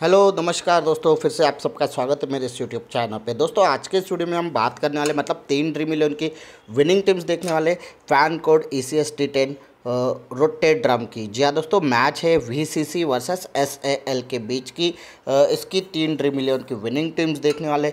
Hello नमस्कार दोस्तों, फिर से आप सबका स्वागत है मेरे इस यूट्यूब चैनल पे। दोस्तों आज के स्टूडियो में हम बात करने वाले मतलब 3 ड्रीम11 की विनिंग टीम्स देखने वाले FanCode ECS T10 rotate drum की। जी हाँ दोस्तों, मैच है VCC वर्सेस SAL के बीच की। इसकी 3 ड्रीम11 की विनिंग टीम्स देखने वाले।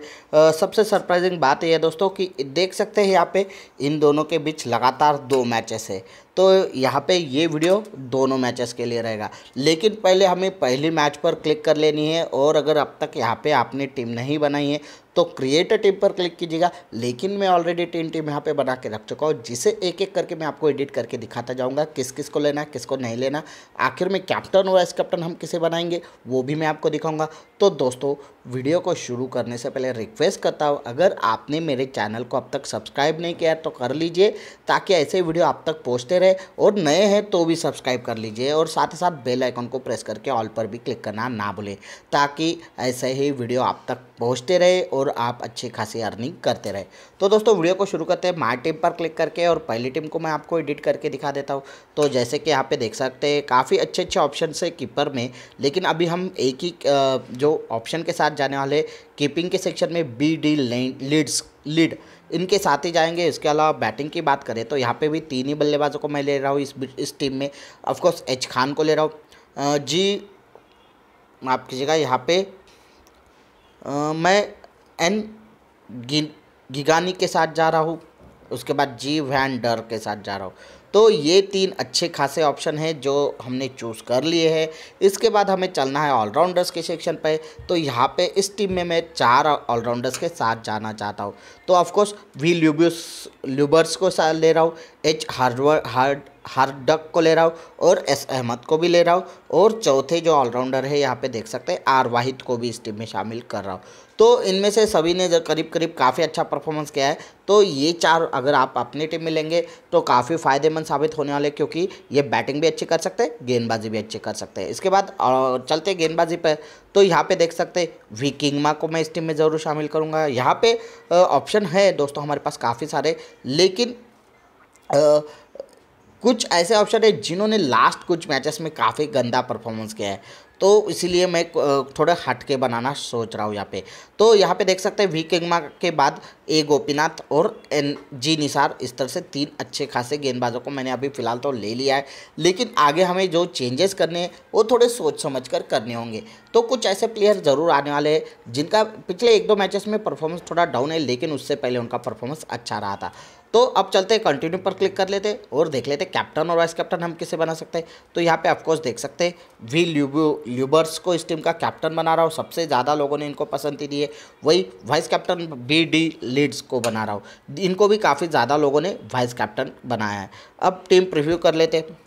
सबसे सरप्राइजिंग बात यह है दोस्तों कि देख सकते हैं यहाँ पे इन दोनों के बीच लगातार 2 मैचेस है, तो यहाँ पे ये वीडियो दोनों मैचेस के लिए रहेगा। लेकिन पहले हमें पहली मैच पर क्लिक कर लेनी है, और अगर अब तक यहाँ पे आपने टीम नहीं बनाई है तो क्रिएट अ टीम पर क्लिक कीजिएगा। लेकिन मैं ऑलरेडी 3 टीम यहाँ पे बना के रख चुका हूँ, जिसे एक एक करके मैं आपको एडिट करके दिखाता जाऊँगा, किस किस को लेना है किस को नहीं लेना, आखिर में कैप्टन और वाइस कैप्टन हम किसे बनाएंगे वो भी मैं आपको दिखाऊँगा। तो दोस्तों वीडियो को शुरू करने से पहले रिक्वेस्ट करता हूँ, अगर आपने मेरे चैनल को अब तक सब्सक्राइब नहीं किया तो कर लीजिए, ताकि ऐसे वीडियो आप तक पहुँचते रहे, और नए हैं तो भी सब्सक्राइब कर लीजिए, और साथ ही साथ बेल आइकन को प्रेस करके ऑल पर भी क्लिक करना ना भूलें, ताकि ऐसे ही वीडियो आप तक पहुँचते रहे और आप अच्छी खासी अर्निंग करते रहे। तो दोस्तों वीडियो को शुरू करते हैं माय टीम पर क्लिक करके, और पहली टीम को मैं आपको एडिट करके दिखा देता हूँ। तो जैसे कि यहाँ पे देख सकते हैं काफ़ी अच्छे अच्छे ऑप्शन है कीपर में, लेकिन अभी हम एक ही जो ऑप्शन के साथ जाने वाले कीपिंग के सेक्शन में BD लीड इनके साथ ही जाएंगे। इसके अलावा बैटिंग की बात करें तो यहाँ पे भी 3 ही बल्लेबाजों को मैं ले रहा हूँ इस टीम में। ऑफकोर्स H खान को ले रहा हूँ। जी माफ़ कीजिएगा, यहाँ पे मैं N गिगानी के साथ जा रहा हूँ, उसके बाद G Van Der के साथ जा रहा हूँ। तो ये 3 अच्छे खासे ऑप्शन हैं जो हमने चूज़ कर लिए हैं। इसके बाद हमें चलना है ऑलराउंडर्स के सेक्शन पे। तो यहाँ पे इस टीम में मैं 4 ऑलराउंडर्स के साथ जाना चाहता हूँ। तो ऑफकोर्स V ल्यूबर्स को साथ ले रहा हूँ, H हार्डक को ले रहा हूँ, और S अहमद को भी ले रहा हूँ, और चौथे जो ऑलराउंडर है यहाँ पे देख सकते हैं R वाहिद को भी इस टीम में शामिल कर रहा हूँ। तो इनमें से सभी ने करीब करीब काफ़ी अच्छा परफॉर्मेंस किया है। तो ये 4 अगर आप अपनी टीम में लेंगे तो काफ़ी फ़ायदेमंद साबित होने वाले, क्योंकि ये बैटिंग भी अच्छी कर सकते हैं, गेंदबाजी भी अच्छी कर सकते हैं। इसके बाद चलते गेंदबाजी पर। तो यहाँ पे देख सकते हैं V किंगमा को मैं इस टीम में ज़रूर शामिल करूँगा। यहाँ पे ऑप्शन है दोस्तों हमारे पास काफ़ी सारे, लेकिन कुछ ऐसे ऑप्शन है जिन्होंने लास्ट कुछ मैचेस में काफ़ी गंदा परफॉर्मेंस किया है, तो इसीलिए मैं थोड़ा हटके बनाना सोच रहा हूँ यहाँ पे। तो यहाँ पे देख सकते हैं V किंगमा के बाद A गोपीनाथ और N निसार, इस तरह से 3 अच्छे खासे गेंदबाजों को मैंने अभी फ़िलहाल तो ले लिया है। लेकिन आगे हमें जो चेंजेस करने हैं वो थोड़े सोच समझ कर करने होंगे। तो कुछ ऐसे प्लेयर ज़रूर आने वाले हैं जिनका पिछले 1-2 मैचेस में परफॉर्मेंस थोड़ा डाउन है, लेकिन उससे पहले उनका परफॉर्मेंस अच्छा रहा था। तो अब चलते हैं कंटिन्यू पर क्लिक कर लेते और देख लेते कैप्टन और वाइस कैप्टन हम किसे बना सकते हैं। तो यहाँ पे ऑफकोर्स देख सकते हैं V ल्यूबर्स को इस टीम का कैप्टन बना रहा हूँ, सबसे ज़्यादा लोगों ने इनको पसंद दी है। वही वाइस कैप्टन BD लीड्स को बना रहा हूँ, इनको भी काफ़ी ज़्यादा लोगों ने वाइस कैप्टन बनाया है। अब टीम प्रिव्यू कर लेते हैं।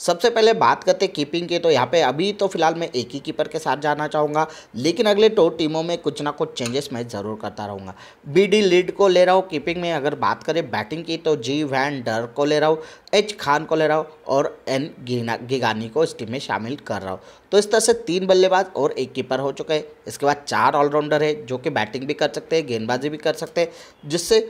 सबसे पहले बात करते कीपिंग की। तो यहाँ पे अभी तो फिलहाल मैं एक ही कीपर के साथ जाना चाहूँगा, लेकिन अगले 2 टीमों में कुछ ना कुछ चेंजेस मैं ज़रूर करता रहूँगा। BD लीड को ले रहा हूँ कीपिंग में। अगर बात करें बैटिंग की तो G Van Der को ले रहा हूँ, H खान को ले रहा हूँ, और N गिगानी को इस टीम में शामिल कर रहा हूँ। तो इस तरह से 3 बल्लेबाज और 1 कीपर हो चुके हैं। इसके बाद 4 ऑलराउंडर है जो कि बैटिंग भी कर सकते हैं, गेंदबाजी भी कर सकते हैं, जिससे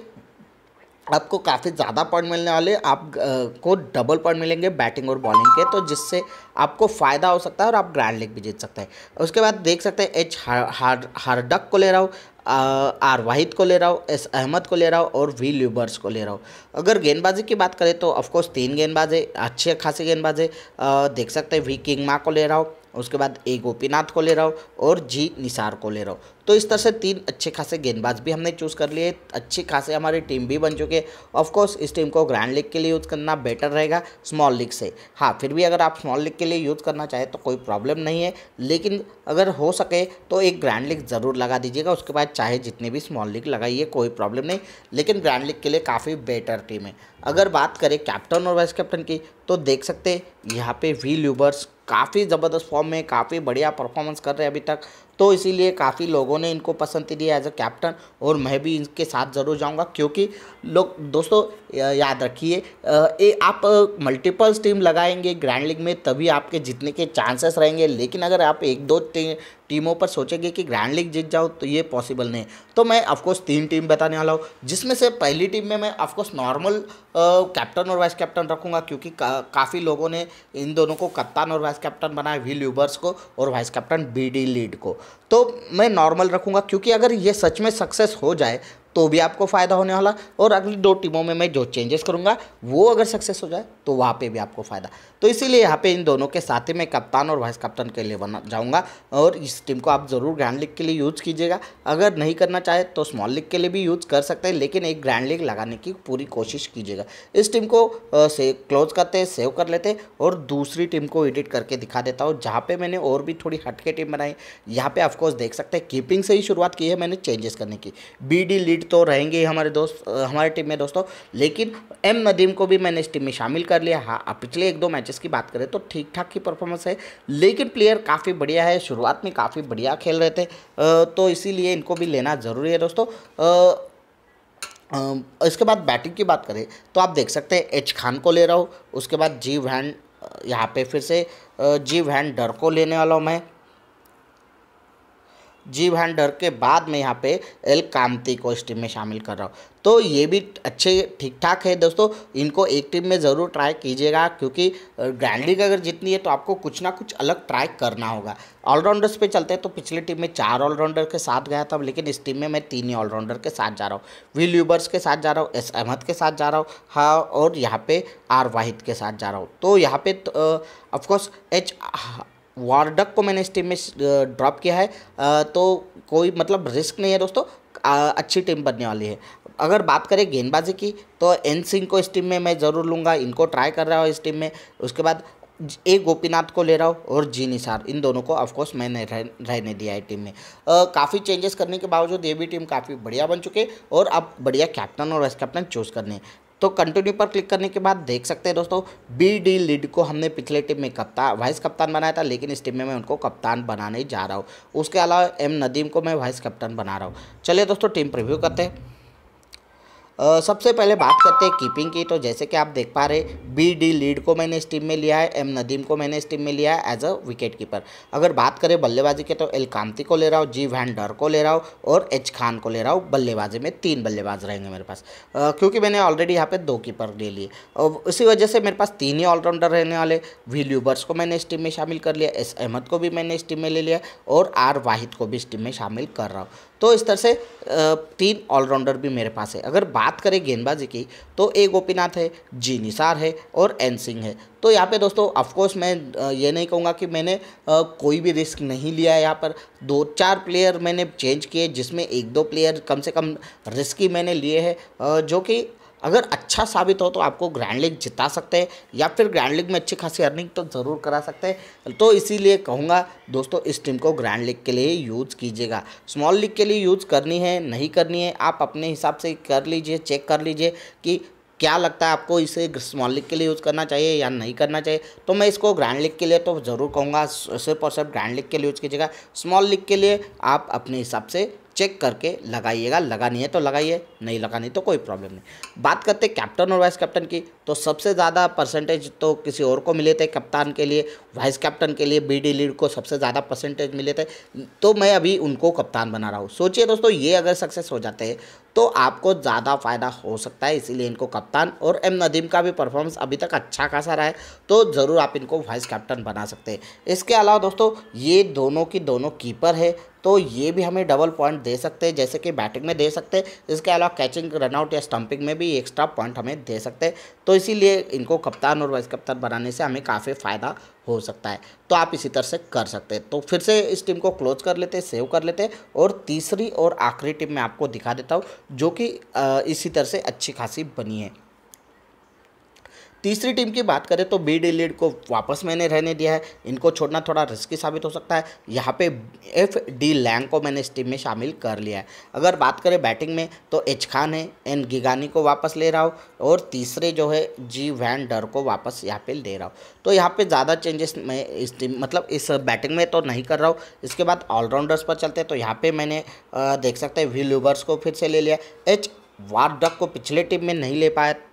आपको काफ़ी ज़्यादा पॉइंट मिलने वाले। आपको डबल पॉइंट मिलेंगे बैटिंग और बॉलिंग के, तो जिससे आपको फ़ायदा हो सकता है और आप ग्रैंड लीग भी जीत सकते हैं। उसके बाद देख सकते हैं H हार्डक को ले रहा हूँ, R वाहिद को ले रहा हूँ, S अहमद को ले रहा हूँ, और V ल्यूबर्स को ले रहा हूँ। अगर गेंदबाजी की बात करें तो ऑफकोर्स 3 गेंदबाजे अच्छे खासे गेंदबाजे देख सकते हैं V किंगमा को ले रहा हूँ, उसके बाद A गोपीनाथ को ले रहा हूँ, और G निसार को ले रहा हूँ। तो इस तरह से 3 अच्छे खासे गेंदबाज भी हमने चूज़ कर लिए, अच्छी खासे हमारी टीम भी बन चुकी है। ऑफकोर्स इस टीम को ग्रैंड लीग के लिए यूज़ करना बेटर रहेगा स्मॉल लीग से। हाँ, फिर भी अगर आप स्मॉल लीग के लिए यूज़ करना चाहें तो कोई प्रॉब्लम नहीं है, लेकिन अगर हो सके तो एक ग्रैंड लीग ज़रूर लगा दीजिएगा। उसके बाद चाहे जितने भी स्मॉल लीग लगाइए, कोई प्रॉब्लम नहीं, लेकिन ग्रैंड लीग के लिए काफ़ी बेटर टीम है। अगर बात करें कैप्टन और वाइस कैप्टन की तो देख सकते यहाँ पे V ल्यूबर्स काफ़ी ज़बरदस्त फॉर्म में, काफ़ी बढ़िया परफॉर्मेंस कर रहे हैं अभी तक। तो इसीलिए काफ़ी लोगों ने इनको पसंद दिया एज अ कैप्टन, और मैं भी इनके साथ ज़रूर जाऊंगा क्योंकि लोग दोस्तों याद रखिए आप मल्टीपल्स टीम लगाएंगे ग्रैंड लीग में तभी आपके जीतने के चांसेस रहेंगे, लेकिन अगर आप एक दो टीमों पर सोचेंगे कि ग्रैंड लीग जीत जाओ तो ये पॉसिबल नहीं। तो मैं ऑफकोर्स 3 टीम बताने वाला हूँ, जिसमें से पहली टीम में मैं ऑफकोर्स नॉर्मल कैप्टन और वाइस कैप्टन रखूँगा क्योंकि काफ़ी लोगों ने इन दोनों को कप्तान और वाइस कैप्टन बनाया, वी ल्यूबर्स को और वाइस कैप्टन बीडी लीड को। तो मैं नॉर्मल रखूँगा क्योंकि अगर ये सच में सक्सेस हो जाए तो भी आपको फ़ायदा होने वाला, और अगली 2 टीमों में मैं जो चेंजेस करूँगा वो अगर सक्सेस हो जाए तो वहाँ पे भी आपको फ़ायदा। तो इसीलिए यहाँ पे इन दोनों के साथ ही मैं कप्तान और वाइस कप्तान के लिए बना जाऊँगा, और इस टीम को आप ज़रूर ग्रैंड लीग के लिए यूज़ कीजिएगा, अगर नहीं करना चाहे तो स्मॉल लीग के लिए भी यूज़ कर सकते हैं, लेकिन एक ग्रैंड लीग लगाने की पूरी कोशिश कीजिएगा। इस टीम को क्लोज करते हैं, सेव कर लेते हैं और दूसरी टीम को एडिट करके दिखा देता हूँ, जहाँ पर मैंने और भी थोड़ी हटके टीम बनाई। यहाँ पर ऑफकोर्स देख सकते हैं कीपिंग से ही शुरुआत की है मैंने चेंजेस करने की, बीडी लीड तो रहेंगे हमारे दोस्त हमारे टीम में दोस्तों, लेकिन एम नदीम को भी मैंने इस टीम में शामिल कर लिया। हाँ पिछले 1-2 मैचेस की बात करें तो ठीक ठाक की परफॉर्मेंस है, लेकिन प्लेयर काफ़ी बढ़िया है, शुरुआत में काफ़ी बढ़िया खेल रहे थे, तो इसीलिए इनको भी लेना ज़रूरी है दोस्तों। इसके बाद बैटिंग की बात करें तो आप देख सकते हैं एच खान को ले रहा हूँ, उसके बाद जी वैन डर को लेने वाला हूँ मैं, जी वैन डर के बाद मैं यहाँ पे एल कामती को इस टीम में शामिल कर रहा हूँ। तो ये भी अच्छे ठीक ठाक है दोस्तों, इनको एक टीम में ज़रूर ट्राई कीजिएगा क्योंकि ग्रैंड लीग अगर जीतनी है तो आपको कुछ ना कुछ अलग ट्राई करना होगा। ऑलराउंडर्स पे चलते हैं तो पिछली टीम में 4 ऑलराउंडर के साथ गया था, लेकिन इस टीम में मैं 3 ही ऑलराउंडर के साथ जा रहा हूँ, वी ल्यूबर्स के साथ जा रहा हूँ, एस अहमद के साथ जा रहा हूँ, हाँ और यहाँ पे आर वाहिद के साथ जा रहा हूँ। तो यहाँ पे ऑफकोर्स एच वार्डक को मैंने इस टीम में ड्रॉप किया है, तो कोई मतलब रिस्क नहीं है दोस्तों, अच्छी टीम बनने वाली है। अगर बात करें गेंदबाजी की तो एन सिंह को इस टीम में मैं ज़रूर लूँगा, इनको ट्राई कर रहा हूँ इस टीम में। उसके बाद ए गोपीनाथ को ले रहा हूँ और जी निसार, इन दोनों को ऑफकोर्स मैंने रहने दिया है टीम में। काफ़ी चेंजेस करने के बावजूद ये भी टीम काफ़ी बढ़िया बन चुकी है और अब बढ़िया कैप्टन और वाइस कैप्टन चूज़ करने हैं। तो कंटिन्यू पर क्लिक करने के बाद देख सकते हैं दोस्तों बीडी लीड को हमने पिछले टीम में वाइस कप्तान बनाया था, लेकिन इस टीम में मैं उनको कप्तान बनाने जा रहा हूँ। उसके अलावा एम नदीम को मैं वाइस कप्तान बना रहा हूँ। चलिए दोस्तों टीम प्रीव्यू करते हैं। सबसे पहले बात करते हैं कीपिंग की, तो जैसे कि आप देख पा रहे बीडी लीड को मैंने इस टीम में लिया है, एम नदीम को मैंने इस टीम में लिया है एज अ विकेट कीपर। अगर बात करें बल्लेबाजी के तो एल कामती को ले रहा हूँ, जी वैन डर को ले रहा हूँ और एच खान को ले रहा हूँ। बल्लेबाजी में 3 बल्लेबाज रहेंगे मेरे पास, क्योंकि मैंने ऑलरेडी यहाँ पर 2 कीपर ले लिए और इसी वजह से मेरे पास 3 ही ऑलराउंडर रहने वाले। वी ल्यूबर्स को मैंने इस टीम में शामिल कर लिया, एस अहमद को भी मैंने इस टीम में ले लिया और आर वाहिद को भी इस टीम में शामिल कर रहा हूँ। तो इस तरह से 3 ऑलराउंडर भी मेरे पास है। अगर बात करें गेंदबाजी की तो ए गोपीनाथ है, जी निसार है और एन सिंह है। तो यहाँ पे दोस्तों ऑफकोर्स मैं ये नहीं कहूँगा कि मैंने कोई भी रिस्क नहीं लिया है। यहाँ पर 2-4 प्लेयर मैंने चेंज किए, जिसमें 1-2 प्लेयर कम से कम रिस्की मैंने लिए हैं, जो कि अगर अच्छा साबित हो तो आपको ग्रैंड लीग जिता सकते हैं या फिर ग्रैंड लीग में अच्छी खासी अर्निंग तो ज़रूर करा सकते हैं। तो इसीलिए कहूँगा दोस्तों इस टीम को ग्रैंड लीग के लिए यूज़ कीजिएगा। स्मॉल लीग के लिए यूज़ करनी है नहीं करनी है आप अपने हिसाब से कर लीजिए, चेक कर लीजिए कि क्या लगता है आपको इसे स्मॉल लीग के लिए यूज़ करना चाहिए या नहीं करना चाहिए। तो मैं इसको ग्रैंड लीग के लिए तो ज़रूर कहूँगा सिर्फ और सिर्फ ग्रैंड लीग के लिए यूज़ कीजिएगा। स्मॉल लीग के लिए आप अपने हिसाब से चेक करके लगाइएगा, लगानी है तो लगाइए, नहीं लगानी तो कोई प्रॉब्लम नहीं। बात करते हैं कैप्टन और वाइस कैप्टन की, तो सबसे ज़्यादा परसेंटेज तो किसी और को मिले थे कप्तान के लिए, वाइस कैप्टन के लिए बीडी लीड को सबसे ज़्यादा परसेंटेज मिले थे, तो मैं अभी उनको कप्तान बना रहा हूँ। सोचिए दोस्तों ये अगर सक्सेस हो जाते हैं तो आपको ज़्यादा फ़ायदा हो सकता है, इसीलिए इनको कप्तान। और एम नदीम का भी परफॉर्मेंस अभी तक अच्छा खासा रहा है, तो ज़रूर आप इनको वाइस कैप्टन बना सकते हैं। इसके अलावा दोस्तों ये दोनों की दोनों कीपर है, तो ये भी हमें डबल पॉइंट दे सकते हैं, जैसे कि बैटिंग में दे सकते हैं। इसके अलावा कैचिंग, रनआउट या स्टंपिंग में भी एक्स्ट्रा पॉइंट हमें दे सकते हैं, तो इसीलिए इनको कप्तान और वाइस कप्तान बनाने से हमें काफ़ी फ़ायदा हो सकता है। तो आप इसी तरह से कर सकते हैं। तो फिर से इस टीम को क्लोज कर लेते हैं, सेव कर लेते हैं और तीसरी और आखिरी टीम मैं आपको दिखा देता हूँ, जो कि इसी तरह से अच्छी खासी बनी है। तीसरी टीम की बात करें तो बीडी लीड को वापस मैंने रहने दिया है, इनको छोड़ना थोड़ा रिस्की साबित हो सकता है। यहाँ पे एफ डी लैंग को मैंने इस टीम में शामिल कर लिया है। अगर बात करें बैटिंग में तो एच खान है, एन गिगानी को वापस ले रहा हूँ और तीसरे जो है जी वैन डर को वापस यहाँ पे ले रहा हूँ। तो यहाँ पे ज़्यादा चेंजेस मैं इस टीम मतलब इस बैटिंग में तो नहीं कर रहा हूँ। इसके बाद ऑलराउंडर्स पर चलते हैं तो यहाँ पर मैंने देख सकते हैं वी ल्यूबर्स को फिर से ले लिया। एच वार्डक को पिछले टीम में नहीं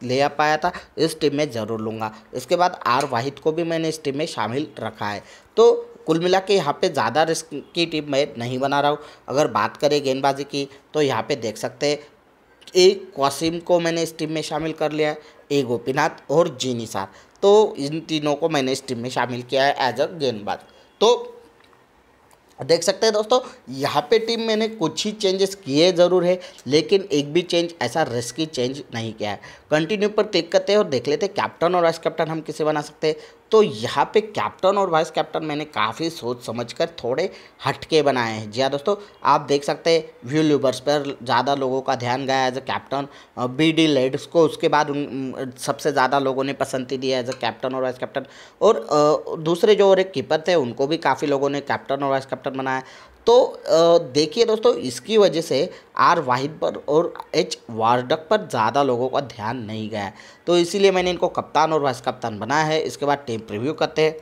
ले आ पाया था, इस टीम में ज़रूर लूँगा। इसके बाद आर वाहिद को भी मैंने इस टीम में शामिल रखा है। तो कुल मिला के यहाँ पर ज़्यादा रिस्क की टीम मैं नहीं बना रहा हूँ। अगर बात करें गेंदबाजी की तो यहाँ पे देख सकते हैं ए कासिम को मैंने इस टीम में शामिल कर लिया है, ए गोपीनाथ और जी निसार, तो इन तीनों को मैंने इस टीम में शामिल किया है एज अ गेंदबाज। तो देख सकते हैं दोस्तों यहाँ पे टीम मैंने कुछ ही चेंजेस किए ज़रूर है, लेकिन एक भी चेंज ऐसा रिस्की चेंज नहीं किया है। कंटिन्यू पर क्लिक करते हैं और देख लेते हैं कैप्टन और वाइस कैप्टन हम किसे बना सकते हैं। तो यहाँ पे कैप्टन और वाइस कैप्टन मैंने काफ़ी सोच समझकर थोड़े हटके बनाए हैं। जी हाँ दोस्तों, आप देख सकते हैं वी ल्यूबर्स पर ज़्यादा लोगों का ध्यान गया as a captain, BD Leeds को उसके बाद सबसे ज़्यादा लोगों ने पसंदी दी एज अ कैप्टन और वाइस कैप्टन, और दूसरे जो और एक कीपर थे उनको भी काफ़ी लोगों ने कैप्टन और वाइस कैप्टन बनाया। तो देखिए दोस्तों, इसकी वजह से आर वाहिद पर और एच वार्डक पर ज़्यादा लोगों का ध्यान नहीं गया, तो इसीलिए मैंने इनको कप्तान और वाइस कप्तान बनाया है। इसके बाद टीम प्रीव्यू करते हैं।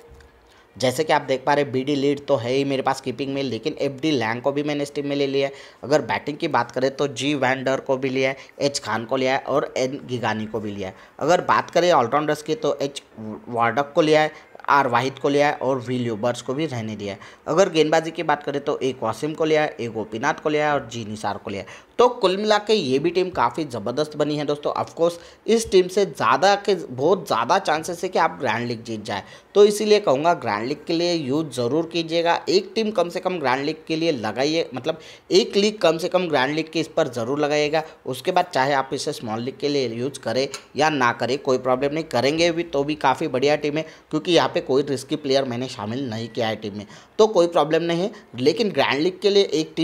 जैसे कि आप देख पा रहे बीडी लीड तो है ही मेरे पास कीपिंग में, लेकिन एफ डी लैंग को भी मैंने इस टीम में ले लिया है। अगर बैटिंग की बात करें तो जी वैन डर को भी लिया है, एच खान को लिया है और एन गिगानी को भी लिया है। अगर बात करें ऑलराउंडर्स की तो एच वार्डक को लिया है, आर वाहिद को लिया है और वी ल्यूबर्स को भी रहने दिया है। अगर गेंदबाजी की बात करें तो ए कासिम को लिया है, ए गोपीनाथ को लिया है और जी निसार को लिया है। तो कुल मिला के ये भी टीम काफ़ी ज़बरदस्त बनी है दोस्तों। ऑफकोर्स इस टीम से बहुत ज़्यादा चांसेस है कि आप ग्रैंड लीग जीत जाए, तो इसीलिए कहूँगा ग्रैंड लीग के लिए यूज़ ज़रूर कीजिएगा। एक टीम कम से कम ग्रैंड लीग के लिए लगाइए, मतलब एक लीग कम से कम ग्रैंड लीग के इस पर ज़रूर लगाइएगा। उसके बाद चाहे आप इसे स्मॉल लीग के लिए यूज़ करें या ना करें, कोई प्रॉब्लम नहीं, करेंगे भी तो भी काफ़ी बढ़िया टीम है, क्योंकि यहाँ पे कोई रिस्की प्लेयर मैंने शामिल नहीं किया है टीम में, तो कोई प्रॉब्लम नहीं है। लेकिन ग्रैंड लीग के लिए एक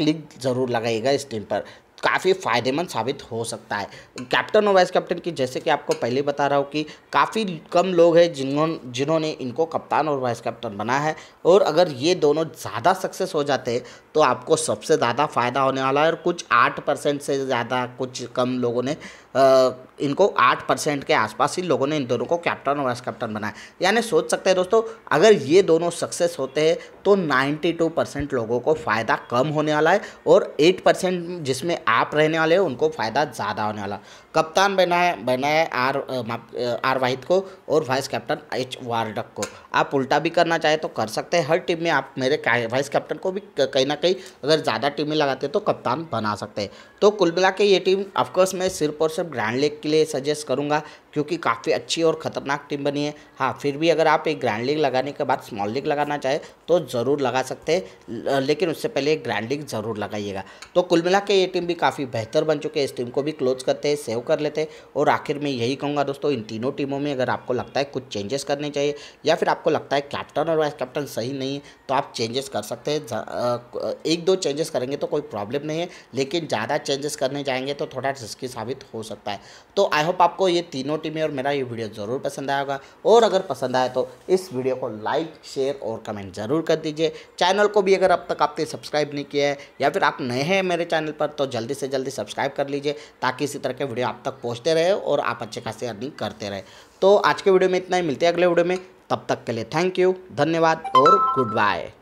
लीग ज़रूर लगाएगा, इस टीम पर काफ़ी फ़ायदेमंद साबित हो सकता है। कैप्टन और वाइस कैप्टन की जैसे कि आपको पहले बता रहा हूँ कि काफ़ी कम लोग हैं जिन्होंने इनको कप्तान और वाइस कैप्टन बना है, और अगर ये दोनों ज़्यादा सक्सेस हो जाते हैं तो आपको सबसे ज़्यादा फ़ायदा होने वाला है। और कुछ 8% से ज़्यादा कुछ कम लोगों ने इनको 8% के आसपास ही लोगों ने इन दोनों को कैप्टन और वाइस कैप्टन बनाया, यानी सोच सकते हैं दोस्तों अगर ये दोनों सक्सेस होते हैं तो 92% लोगों को फ़ायदा कम होने वाला है और 8% जिसमें आप रहने वाले हो उनको फ़ायदा ज़्यादा होने वाला। कप्तान बनाया आर वाहिद को और वाइस कैप्टन एच वार्डक को। आप उल्टा भी करना चाहे तो कर सकते हैं, हर टीम में आप मेरे वाइस कैप्टन को भी कहीं ना कहीं अगर ज़्यादा टीमें लगाते हैं तो कप्तान बना सकते हैं। तो कुल मिला के ये टीम ऑफकोर्स मैं सिर्फ और सिर्फ ग्रैंड लीग के लिए सजेस्ट करूँगा, क्योंकि काफ़ी अच्छी और ख़तरनाक टीम बनी है। हाँ, फिर भी अगर आप एक ग्रैंड लीग लगाने के बाद स्मॉल लीग लगाना चाहे तो ज़रूर लगा सकते हैं, लेकिन उससे पहले एक ग्रैंड लीग ज़रूर लगाइएगा। तो कुल मिला के ये टीम भी काफ़ी बेहतर बन चुकी है। इस टीम को भी क्लोज करते हैं, सेव कर लेते हैं। और आखिर में यही कहूँगा दोस्तों, इन तीनों टीमों में अगर आपको लगता है कुछ चेंजेस करने चाहिए या फिर आपको लगता है कैप्टन और वाइस कैप्टन सही नहीं है तो आप चेंजेस कर सकते हैं। 1-2 चेंजेस करेंगे तो कोई प्रॉब्लम नहीं है, लेकिन ज़्यादा चेंजेस करने जाएंगे तो थोड़ा रिस्की साबित हो सकता है। तो आई होप आपको ये तीनों टीमें और मेरा ये वीडियो ज़रूर पसंद आया होगा, और अगर पसंद आए तो इस वीडियो को लाइक, शेयर और कमेंट ज़रूर कर दीजिए। चैनल को भी अगर अब तक आपने सब्सक्राइब नहीं किया है या फिर आप नए हैं मेरे चैनल पर तो जल्दी से सब्सक्राइब कर लीजिए, ताकि इसी तरह के वीडियो आप तक पहुँचते रहे और आप अच्छे खासे अर्निंग करते रहे। तो आज के वीडियो में इतना ही, मिलते हैं अगले वीडियो में, तब तक के लिए थैंक यू, धन्यवाद और गुड बाय।